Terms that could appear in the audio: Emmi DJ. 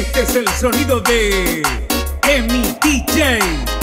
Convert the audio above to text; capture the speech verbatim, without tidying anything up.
Este es el sonido de Emmi D J.